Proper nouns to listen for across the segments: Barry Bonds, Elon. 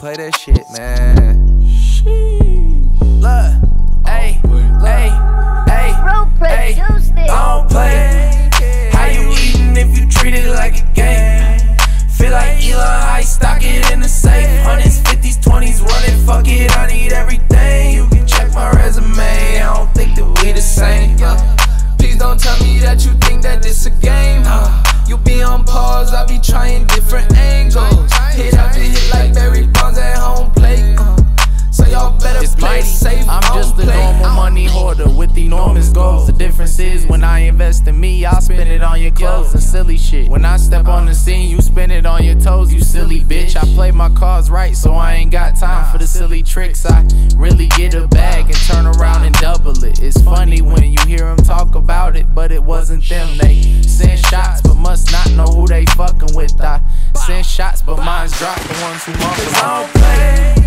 play that shit, man. Look, hey, hey, hey, hey, I don't play it. How you eating if you treat it like a game? Feel like Elon, I stock it in the safe. 150s, 20s, running, fuck it, I need everything. You can check my resume, I don't think that we the same. Please don't tell me that you think that this a game. You be on pause, I be trying different angles. Hit after hit like Barry Bonds at home plate. So y'all better play safe. I'm just a normal money hoarder with enormous goals. The difference is when I invest in me, I spend it on your clothes and silly shit. When I step on the scene, you spend it on your toes, you silly bitch. I play my cards right, so I ain't got time for the silly tricks. I really get a bag and turn around and double it. It's funny when you hear them talk about it, but it wasn't them. They send shots, but must not know who they fucking with. I send shots, but mine's dropped, the ones who want them. I don't play.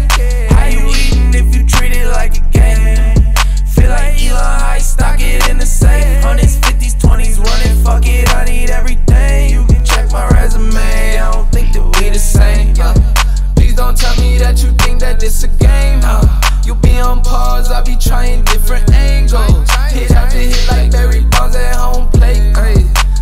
How you eating if you treat it like a game? Feel like Elon, I stock it in the safe. 150s, 20s, running, fuck it, I need everything. You can check my resume, I don't think that we the same. Please don't tell me that you think that this a game. You be on pause, I be trying different angles. Hit after hit like Barry Bonds at home plate.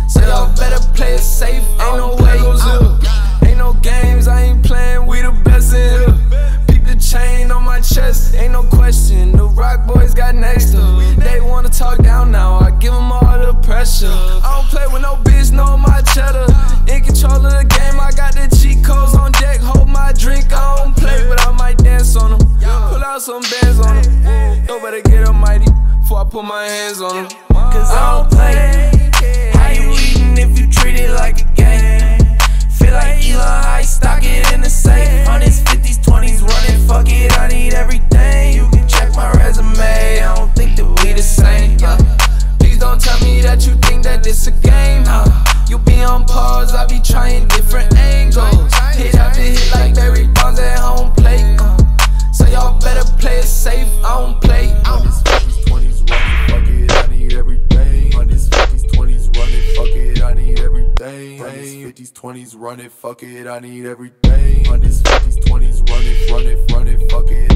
So y'all better play it safe, ain't no wiggles here. Ain't no games, I ain't playing, we the best in here. Peep the chain on my chest, ain't no question. The Rock Boys got next up. They wanna talk down now, I give them all the pressure. I don't play with no bitch, no my cheddar. In control of the game, I got the cheat codes on deck. Hold my drink, I don't play, but I might dance on them. Pull out some bands on them. No better get up mighty, before I put my hands on them. Cause I don't play. If you treat it like a game, feel like Elon, I stock it in the safe. 150s, 20s, running, fuck it, I need everything. You can check my resume, I don't think that we the same. Please don't tell me that you think that this a game. You be on pause, I be trying different angles. Hit after hit like Barry Bonds at home plate. So y'all better play it safe, I don't play. 150s, 20s, running, fuck it, I need everything. 150s, 20s, running, fuck it, I need everything. 150s, 20s, run it, fuck it, I need everything. 150s, 20s, run it, fuck it.